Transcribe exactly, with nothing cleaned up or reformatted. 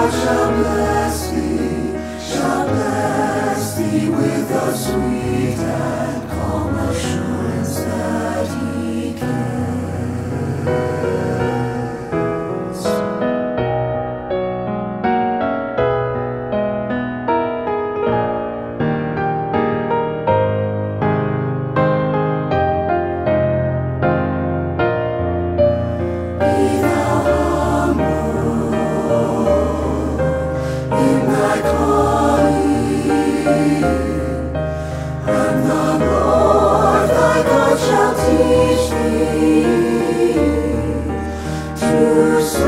God shall bless thee, shall bless thee with a sweet and calm assurance that he cares. Be thou humble in thy calling, and the Lord thy God shall teach thee to serve.